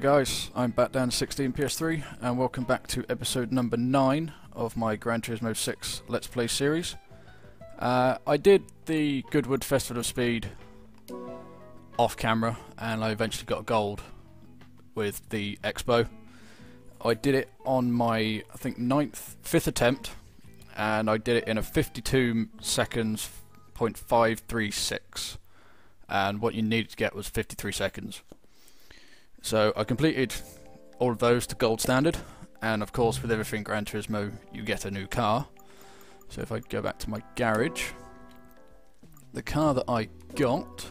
Hello guys, I'm Batdan16 PS3 and welcome back to episode number 9 of my Gran Turismo 6 Let's Play series. I did the Goodwood Festival of Speed off camera and I eventually got gold with the X-Bow. I did it on my, I think, 5th attempt, and I did it in a 52 seconds 0.536, and what you needed to get was 53 seconds. So I completed all of those to gold standard, and of course with everything Gran Turismo you get a new car. So if I go back to my garage, the car that I got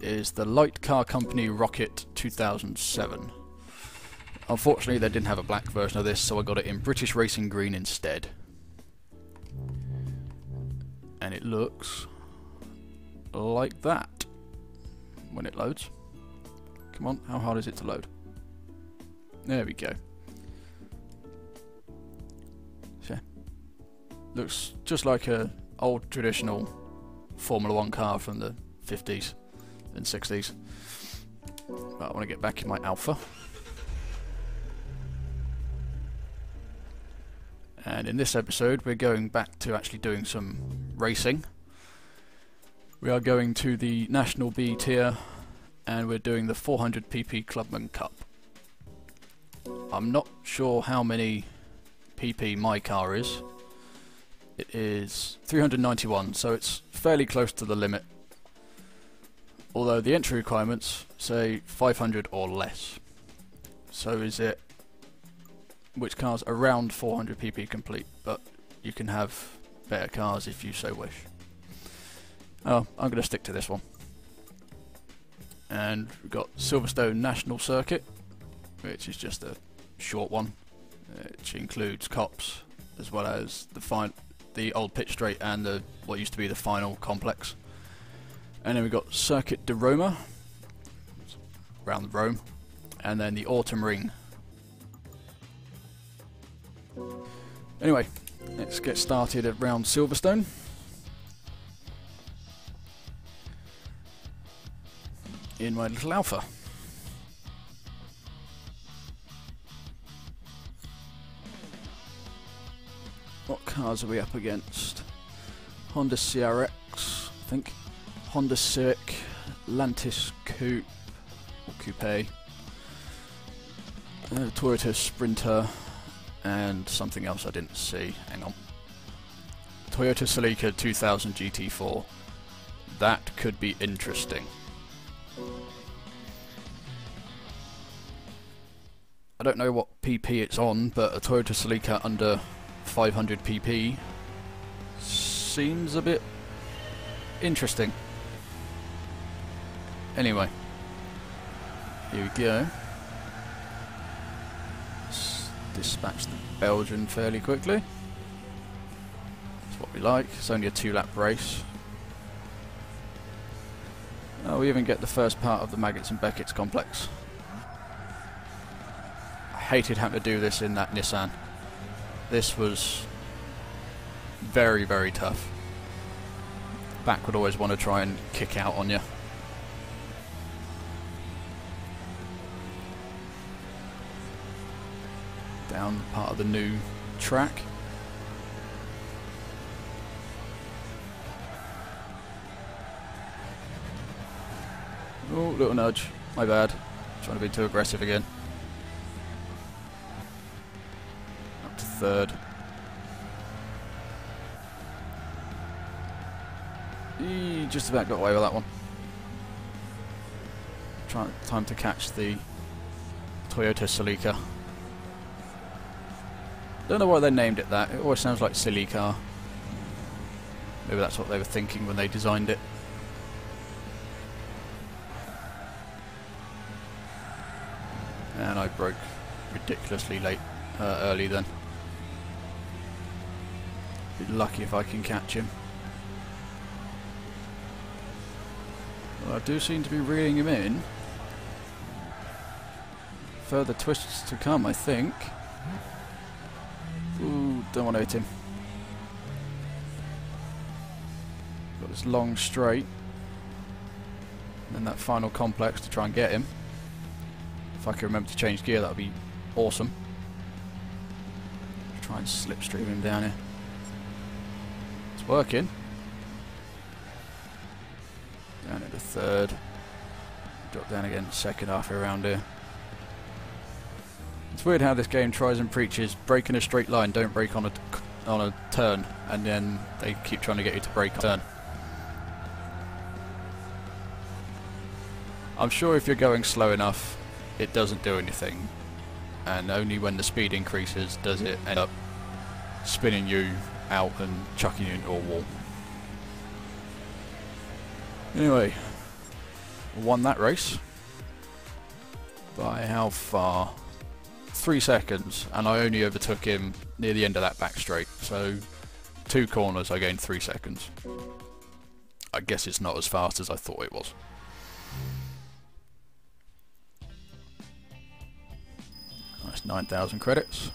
is the Light Car Company Rocket 2007. Unfortunately they didn't have a black version of this, so I got it in British Racing Green instead. And it looks like that when it loads. Come on, how hard is it to load? There we go. Yeah. Looks just like an old traditional Formula 1 car from the 50s and 60s. But I want to get back in my Alpha. And in this episode we're going back to actually doing some racing. We are going to the National B tier, and we're doing the 400 PP Clubman Cup. I'm not sure how many PP my car is. It is 391, so it's fairly close to the limit. Although the entry requirements say 500 or less. So is it which cars around 400 PP complete, but you can have better cars if you so wish. Oh, I'm going to stick to this one. And we've got Silverstone National Circuit, which is just a short one, which includes cops as well as the old pit straight and the what used to be the final complex. And then we've got Circuit de Roma, around Rome, and then the Autumn Ring. Anyway, let's get started at round Silverstone. In my little Alpha. What cars are we up against? Honda CRX, I think. Honda Civic, Lantis Coupe, or Coupe, Toyota Sprinter, and something else I didn't see. Hang on. Toyota Celica 2000 GT4. That could be interesting. I don't know what PP it's on, but a Toyota Celica under 500 PP seems a bit interesting. Anyway, here we go. Let's dispatch the Belgian fairly quickly. That's what we like. It's only a 2-lap race. Oh, we even get the first part of the Maggots and Beckett's complex. I hated having to do this in that Nissan. This was very, very tough. Back would always want to try and kick out on you. Down part of the new track. Oh, little nudge. My bad. Trying to be too aggressive again. Up to third. Eee, just about got away with that one. Time to catch the Toyota Celica. Don't know why they named it that. It always sounds like silly car. Maybe that's what they were thinking when they designed it. And I broke ridiculously late, early then. Be lucky if I can catch him. Well, I do seem to be reeling him in. Further twists to come, I think. Ooh, don't want to hit him. Got this long straight. And that final complex to try and get him. I can remember to change gear, that would be awesome. Try and slipstream him down here. It's working. Down into third. Drop down again, second half around here. It's weird how this game tries and preaches break in a straight line, don't break on a turn, and then they keep trying to get you to break on a turn. I'm sure if you're going slow enough, it doesn't do anything, and only when the speed increases does it end up spinning you out and chucking you into a wall. Anyway, won that race by how far? 3 seconds, and I only overtook him near the end of that back straight, so 2 corners I gained 3 seconds. I guess it's not as fast as I thought it was. That's 9,000 credits.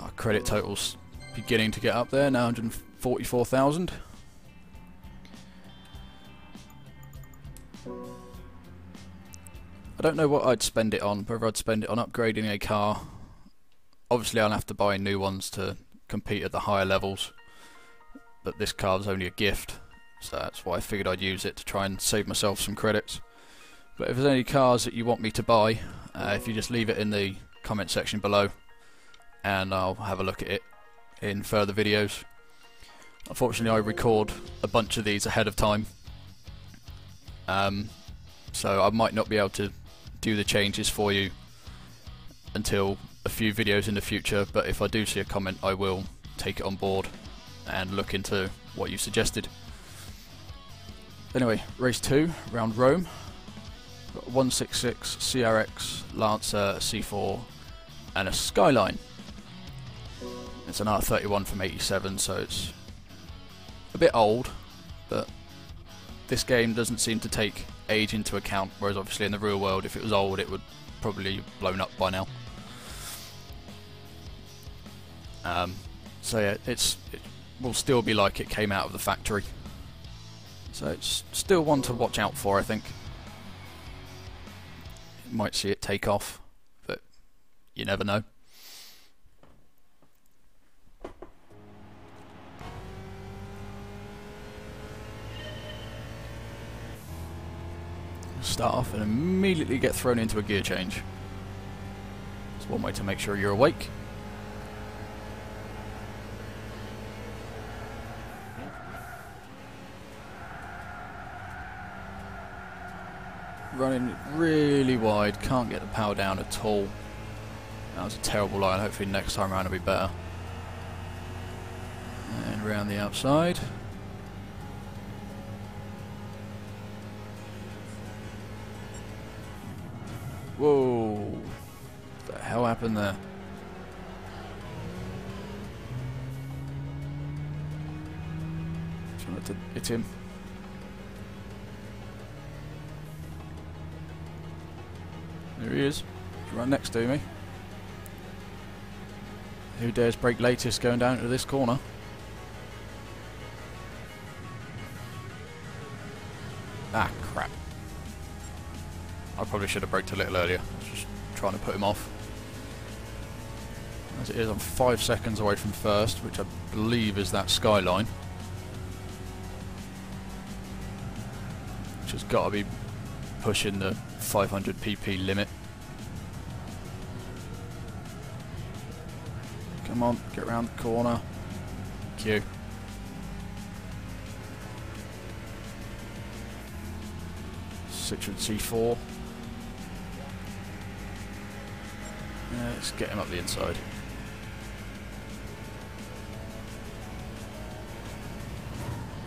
Our credit total's beginning to get up there, now 144,000. I don't know what I'd spend it on, whether I'd spend it on upgrading a car. Obviously I'll have to buy new ones to compete at the higher levels, but this car's only a gift, so that's why I figured I'd use it to try and save myself some credits. But if there's any cars that you want me to buy, if you just leave it in the comment section below, and I'll have a look at it in further videos. Unfortunately I record a bunch of these ahead of time, so I might not be able to do the changes for you until a few videos in the future, but if I do see a comment I will take it on board and look into what you suggested. Anyway, race 2 round Rome. Got 166 CRX, Lancer, C4 and a Skyline. It's an R31 from 87, so it's a bit old, but this game doesn't seem to take age into account, whereas obviously in the real world if it was old it would probably have blown up by now. So yeah, it will still be like it came out of the factory, so it's still one to watch out for. I think you might see it take off, but you never know. Start off and immediately get thrown into a gear change. It's one way to make sure you're awake. Running really wide, can't get the power down at all. That was a terrible line, hopefully next time around it'll be better. And round the outside. Whoa, what the hell happened there? Trying not to hit him. There he is, he's right next to me. Who dares brake latest going down to this corner? Ah, crap. I probably should have braked a little earlier. I was just trying to put him off. As it is, I'm 5 seconds away from first, which I believe is that Skyline, which has got to be pushing the 500 pp limit. Come on, get around the corner. Q. Citroën C4. Let's get him up the inside.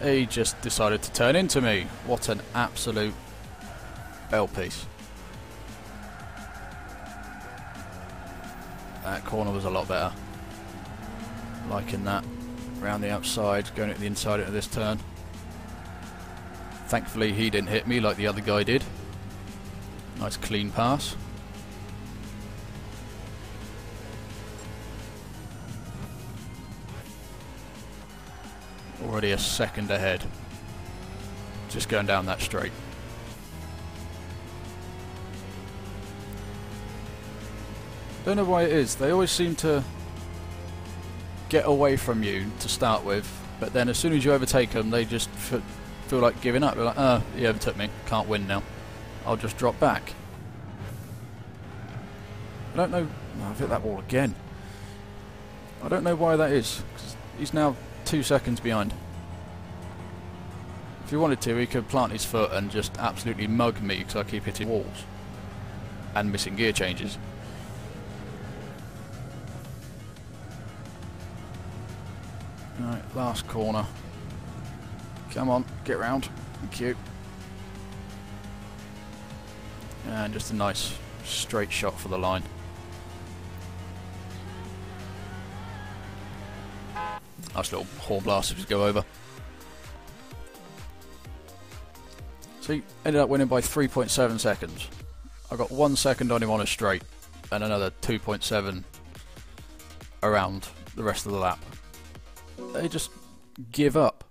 He just decided to turn into me. What an absolute bell piece. That corner was a lot better. Liking that. Round the outside, going at the inside into this turn. Thankfully he didn't hit me like the other guy did. Nice clean pass. Already a second ahead. Just going down that straight. Don't know why it is. They always seem to get away from you to start with, but then as soon as you overtake them, they just feel like giving up. They're like, oh, he overtook me. Can't win now. I'll just drop back. I don't know. Oh, I've hit that wall again. I don't know why that is. 'Cause he's now 2 seconds behind. If he wanted to, he could plant his foot and just absolutely mug me because I keep hitting walls and missing gear changes. Right, last corner. Come on, get round. Thank you. And just a nice straight shot for the line. Nice little horn blast if you go over. So he ended up winning by 3.7 seconds. I got 1 second on him on a straight and another 2.7 around the rest of the lap. They just give up.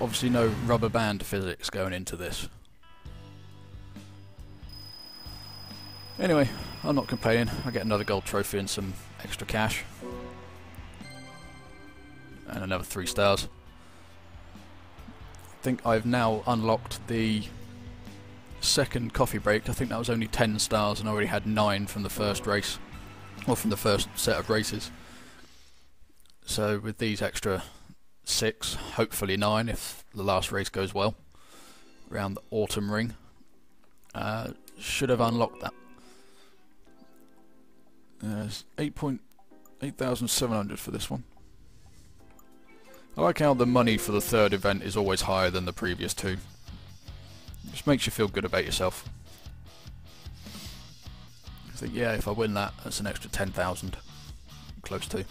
Obviously no rubber band physics going into this. Anyway, I'm not complaining. I get another gold trophy and some extra cash. And another 3 stars. I think I've now unlocked the second coffee break. I think that was only 10 stars and I already had 9 from the first race, or from the first set of races. So with these extra 6, hopefully 9 if the last race goes well, around the Autumn Ring, should have unlocked that. 8,700 for this one. I like how the money for the third event is always higher than the previous two. It just makes you feel good about yourself. I think, yeah, if I win that, that's an extra 10,000. Close to.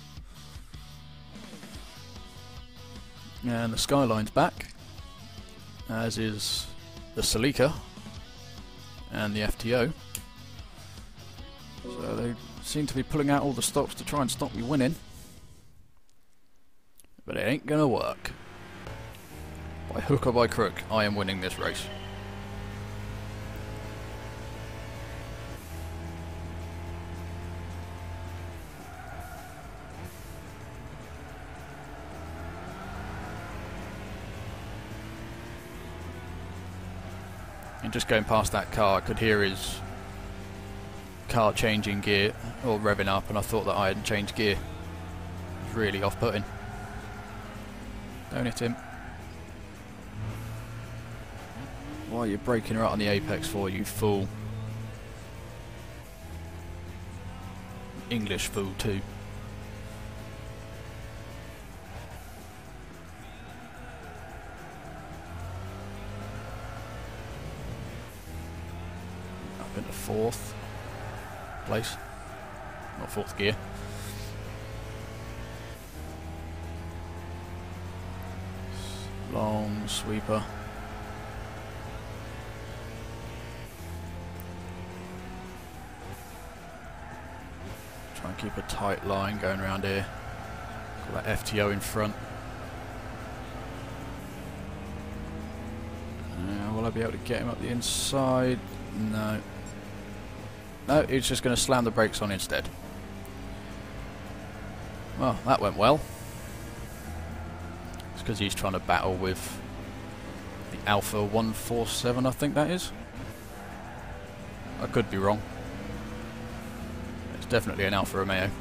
And the Skyline's back, as is the Celica and the FTO. So they seem to be pulling out all the stops to try and stop me winning. But it ain't gonna work. By hook or by crook, I am winning this race. And just going past that car, I could hear his car changing gear, or revving up, and I thought that I hadn't changed gear. It was really off-putting. Don't hit him. Why are you breaking her out on the apex for, you fool? English fool too. Up into 4th place. Not 4th gear. Long sweeper. Try and keep a tight line going around here. Got that FTO in front. Now, will I be able to get him up the inside? No. No, he's just going to slam the brakes on instead. Well, that went well. Because he's trying to battle with the Alfa 147, I think that is. I could be wrong. It's definitely an Alfa Romeo.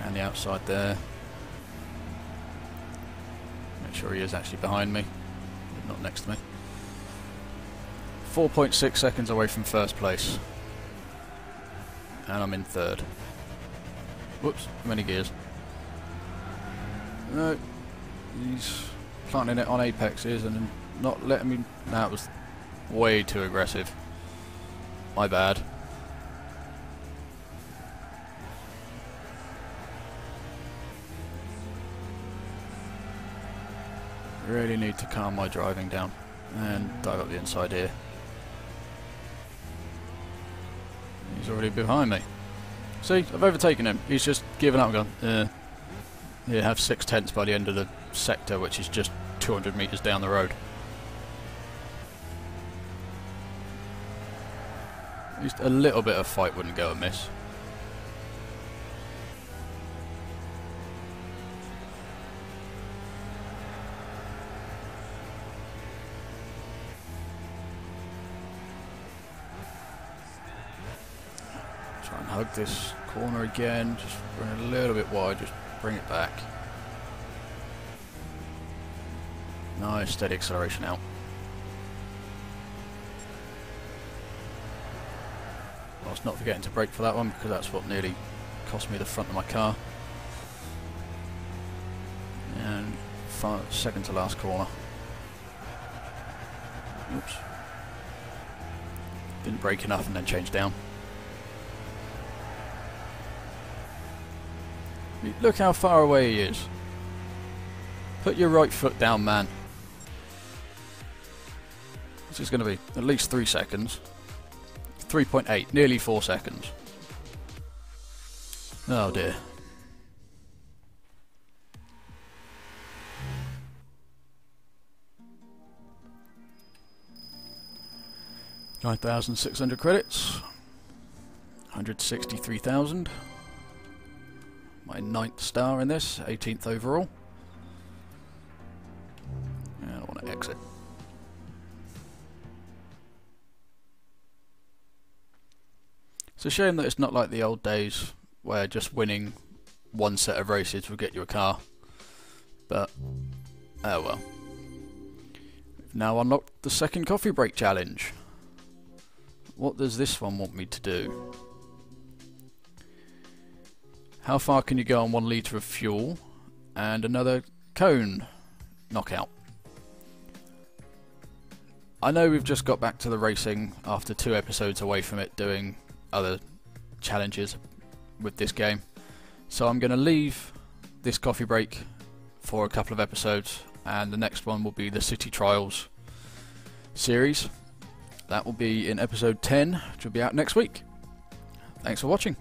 And the outside there. Make sure he is actually behind me, not next to me. 4.6 seconds away from first place. And I'm in third. Whoops, many gears. No, he's planting it on apexes and not letting me... That was way too aggressive. My bad. Really need to calm my driving down and dive up the inside here. He's already behind me. See, I've overtaken him. He's just given up and gone, You have 6/10 by the end of the sector, which is just 200 metres down the road. At least a little bit of fight wouldn't go amiss. Try and hug this corner again, just bring it a little bit wide, just bring it back. Nice steady acceleration out. Whilst not forgetting to brake for that one, because that's what nearly cost me the front of my car. And second to last corner. Oops. Didn't brake enough and then changed down. Look how far away he is. Put your right foot down, man. This is going to be at least 3 seconds. 3.8, nearly 4 seconds. Oh dear. £9,600 credits. 163,000. My 9th star in this, 18th overall. And I want to exit. It's a shame that it's not like the old days where just winning one set of races will get you a car. But, oh well. We've now unlocked the second coffee break challenge. What does this one want me to do? How far can you go on 1 litre of fuel and another cone knockout? I know we've just got back to the racing after 2 episodes away from it doing other challenges with this game. So I'm going to leave this coffee break for a couple of episodes, and the next one will be the City Trials series. That will be in episode 10, which will be out next week. Thanks for watching.